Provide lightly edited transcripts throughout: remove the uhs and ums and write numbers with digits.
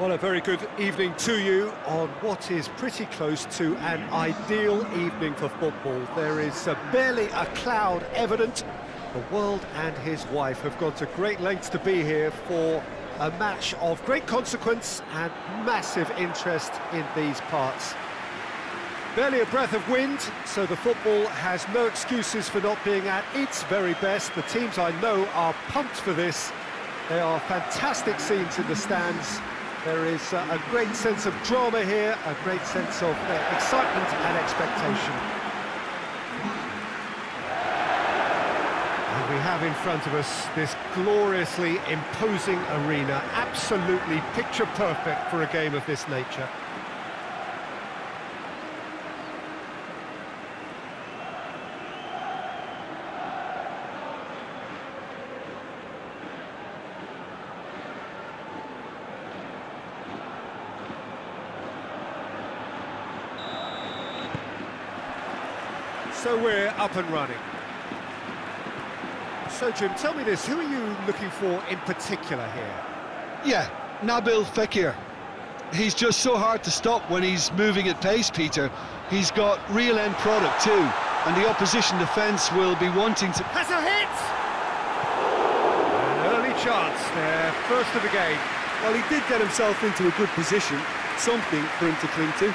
Well, a very good evening to you on what is pretty close to an ideal evening for football. There is barely a cloud evident. The world and his wife have gone to great lengths to be here for a match of great consequence and massive interest in these parts. Barely a breath of wind, so the football has no excuses for not being at its very best. The teams I know are pumped for this. They are fantastic scenes in the stands. There is a great sense of drama here, a great sense of excitement and expectation. And we have in front of us this gloriously imposing arena, absolutely picture perfect for a game of this nature. So we're up and running. So, Jim, tell me this, who are you looking for in particular here? Yeah, Nabil Fekir. He's just so hard to stop when he's moving at pace, Peter. He's got real end product too, and the opposition defence will be wanting to... Has a hit! An early chance there, first of the game. Well, he did get himself into a good position, something for him to cling to.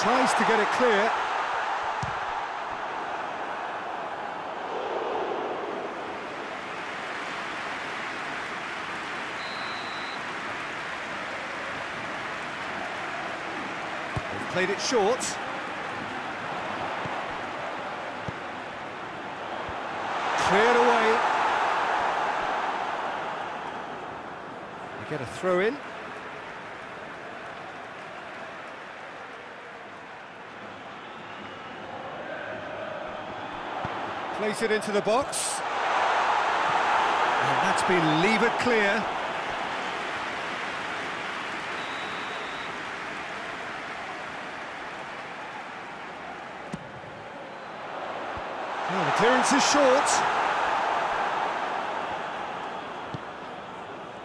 Tries to get it clear. They've played it short. Cleared away. They get a throw in. Place it into the box. And that's been levered clear. Oh, the clearance is short.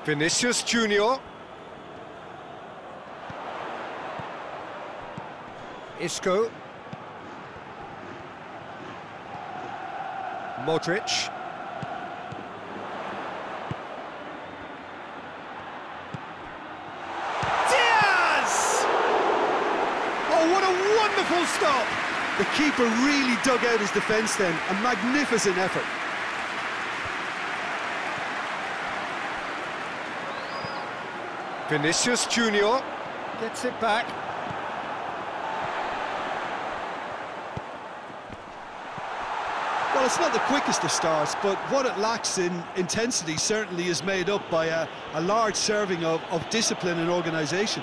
Vinicius Junior. Isco. Modric. Diaz! Oh, what a wonderful stop! The keeper really dug out his defence then, a magnificent effort. Vinicius Junior gets it back. Well, it's not the quickest of starts, but what it lacks in intensity certainly is made up by a large serving of discipline and organisation.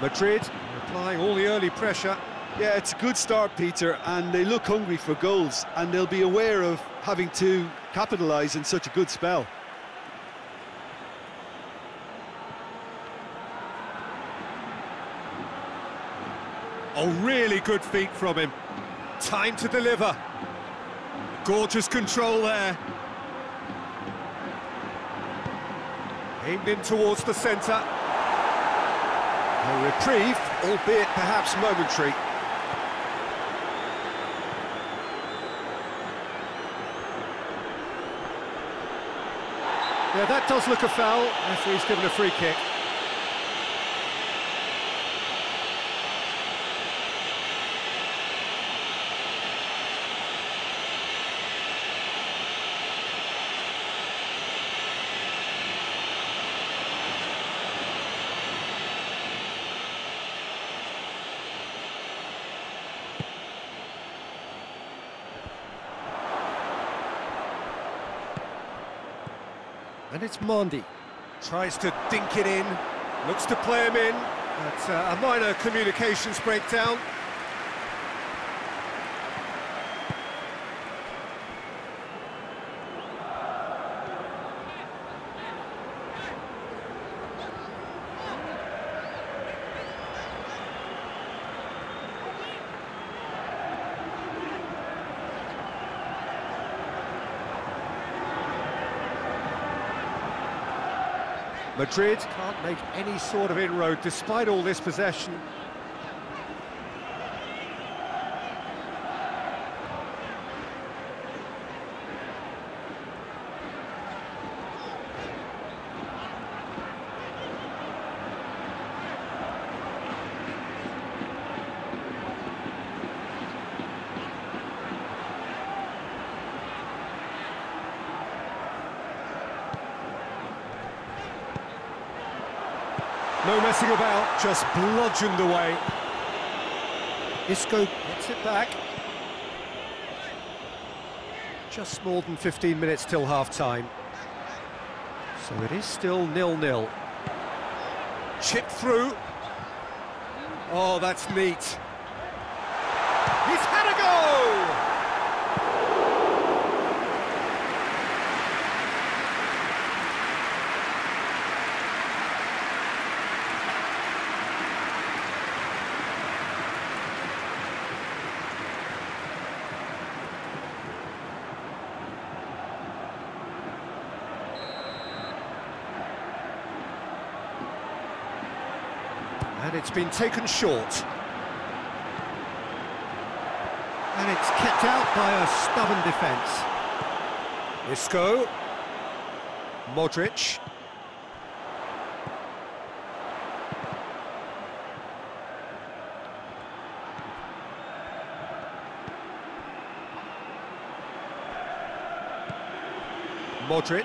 Madrid applying all the early pressure. Yeah, it's a good start, Peter, and they look hungry for goals, and they'll be aware of having to capitalise in such a good spell. A really good feat from him. Time to deliver. Gorgeous control there. Aimed in towards the centre. A reprieve, albeit perhaps momentary. Yeah, that does look a foul. Referee's given a free kick. And it's Mondi. Tries to dink it in, looks to play him in, but a minor communications breakdown. Madrid can't make any sort of inroad despite all this possession. No messing about, just bludgeoned away. Isco gets it back. Just more than 15 minutes till half-time. So it is still 0-0. Chip through. Oh, that's neat. He's had a goal! And it's been taken short. And it's kept out by a stubborn defence. Isco. Modric.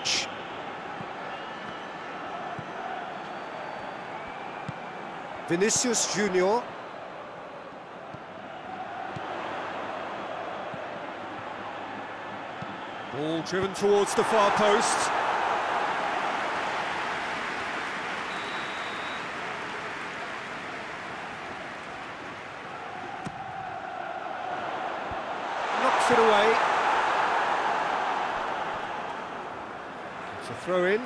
Modric. Vinicius Junior. Ball driven towards the far post. Knocks it away. It's a throw in.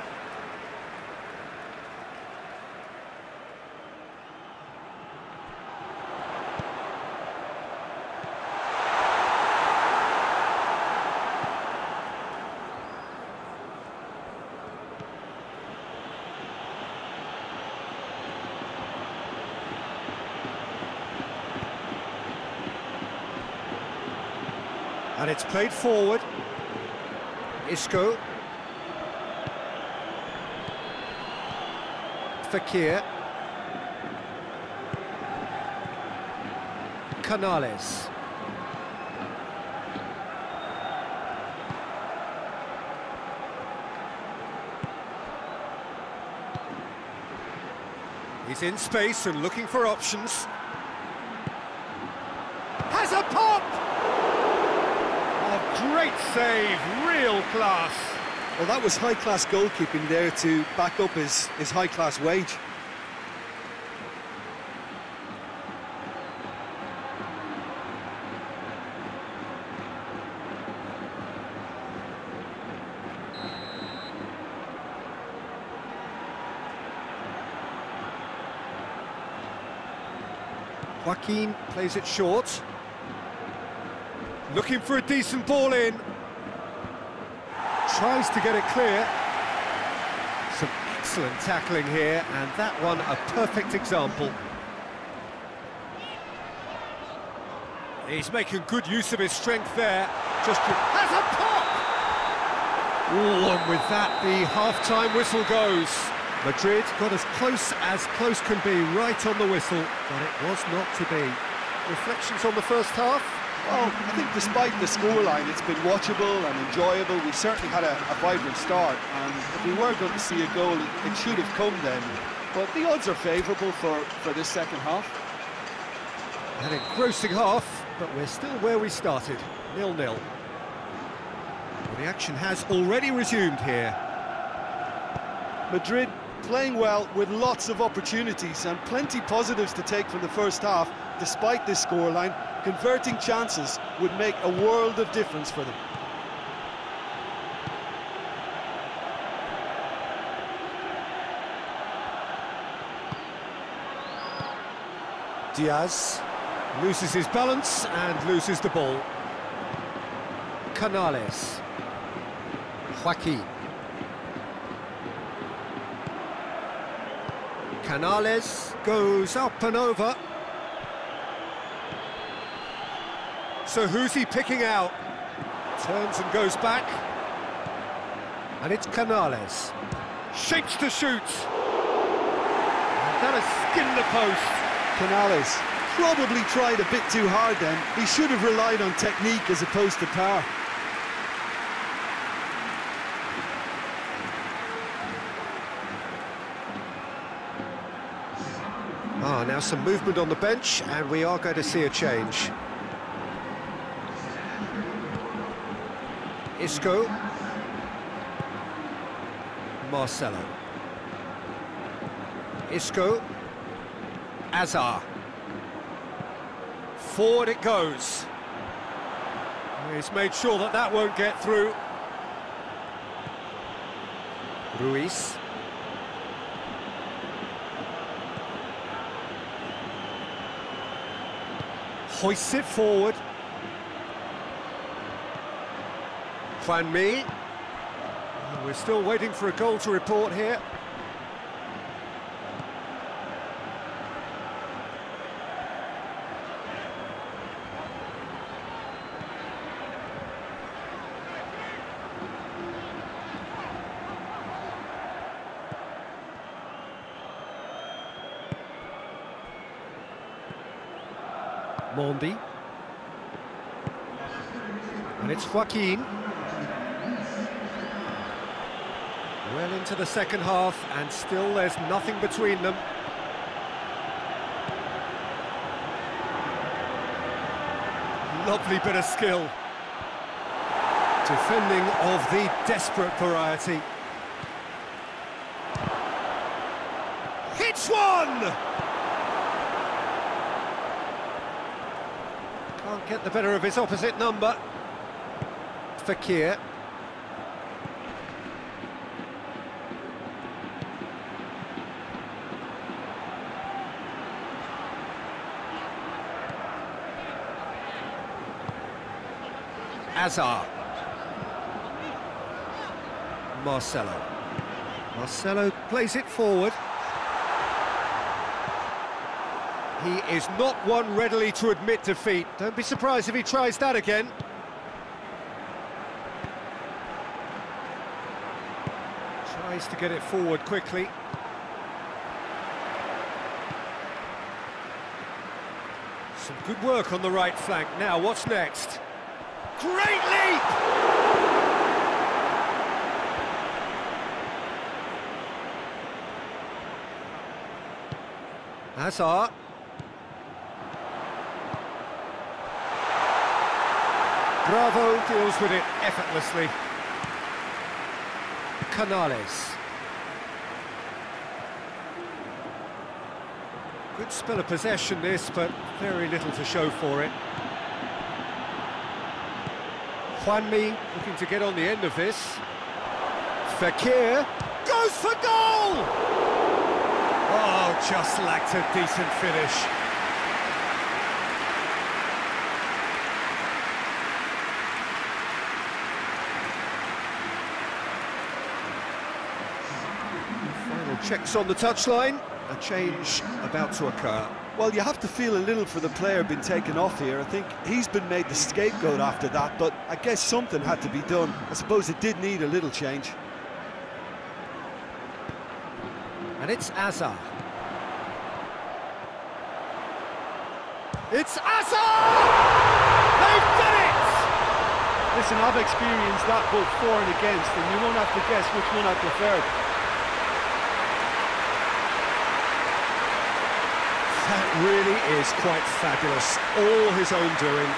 And it's played forward. Isco. Fekir. Canales. He's in space and looking for options. Has a pop! Great save, real class. Well, that was high-class goalkeeping there to back up his high-class wage. Joaquín plays it short. Looking for a decent ball in. Tries to get it clear. Some excellent tackling here, and that one a perfect example. He's making good use of his strength there. Just has a pop! Ooh, and with that, the half-time whistle goes. Madrid got as close can be right on the whistle, but it was not to be. Reflections on the first half? Well, I think despite the scoreline, it's been watchable and enjoyable. We certainly had a vibrant start, and if we were going to see a goal, it should have come then. But the odds are favourable for this second half. An engrossing half, but we're still where we started, 0-0. The action has already resumed here. Madrid playing well with lots of opportunities and plenty positives to take from the first half, despite this scoreline. Converting chances would make a world of difference for them. Diaz loses his balance and loses the ball. Canales. Joaquín. Canales goes up and over. So who's he picking out? Turns and goes back. And it's Canales. Shakes to shoot. That has skinned the post. Canales probably tried a bit too hard then. He should have relied on technique as opposed to power. Ah, now some movement on the bench, and we are going to see a change. Isco. Marcelo. Isco. Hazard. Forward it goes. He's made sure that that won't get through. Ruiz. Hoists it forward. Juanmi. We're still waiting for a goal to report here. Mondi. And it's Joaquín. Well into the second half, and still there's nothing between them. Lovely bit of skill. Defending of the desperate variety. Hits one! Can't get the better of his opposite number. Fekir. Hazard. Marcelo. Marcelo plays it forward. He is not one readily to admit defeat. Don't be surprised if he tries that again. Tries to get it forward quickly. Some good work on the right flank. Now, what's next? Great leap! Hazard. Bravo deals with it effortlessly. Canales. Good spell of possession this, but very little to show for it. Juanmi looking to get on the end of this. Fekir goes for goal! Oh, just lacked a decent finish. Final checks on the touchline. A change about to occur. Well, you have to feel a little for the player being taken off here. I think he's been made the scapegoat after that, but I guess something had to be done. I suppose it did need a little change. And it's Hazard. It's Hazard! They've done it! Listen, I've experienced that both for and against, and you won't have to guess which one I preferred. That really is quite fabulous, all his own doing.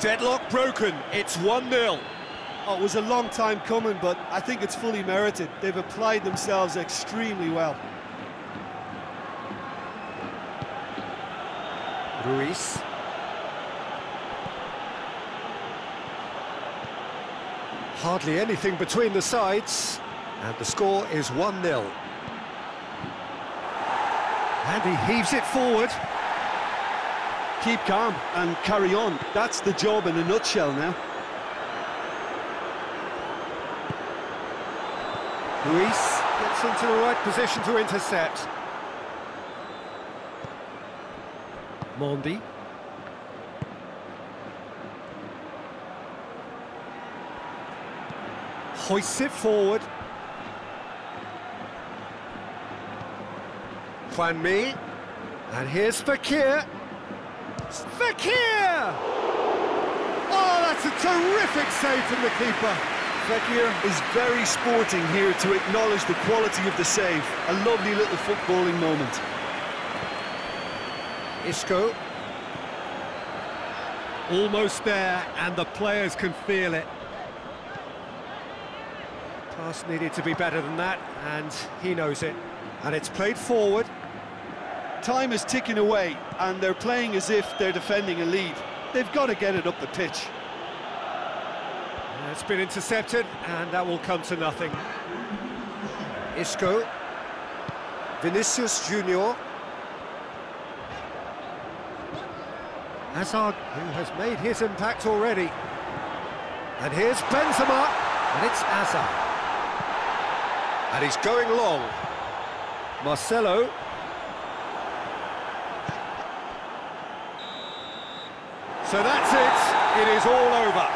Deadlock broken, it's 1-0. Oh, it was a long time coming, but I think it's fully merited. They've applied themselves extremely well. Ruiz. Hardly anything between the sides, and the score is 1-0. And he heaves it forward. Keep calm and carry on. That's the job in a nutshell now. Ruiz gets into the right position to intercept. Mondi. Hoists it forward. Juanmi. And here's Fekir. Fekir! Oh, that's a terrific save from the keeper. Fekir is very sporting here to acknowledge the quality of the save. A lovely little footballing moment. Isco. Almost there, and the players can feel it. Pass needed to be better than that, and he knows it. And it's played forward. Time is ticking away, and they're playing as if they're defending a lead. They've got to get it up the pitch. It's been intercepted, and that will come to nothing. Isco. Vinicius Junior. Hazard, who has made his impact already. And here's Benzema, and it's Hazard. And he's going long. Marcelo. So that's it. It is all over.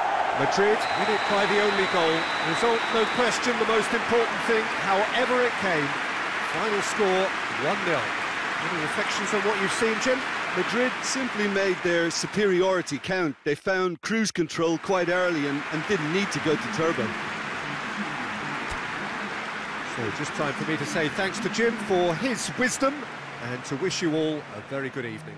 Madrid win it by the only goal. Result, no question, the most important thing, however it came. Final score, 1-0. Any reflections on what you've seen, Jim? Madrid simply made their superiority count. They found cruise control quite early and didn't need to go to turbo. So just time for me to say thanks to Jim for his wisdom and to wish you all a very good evening.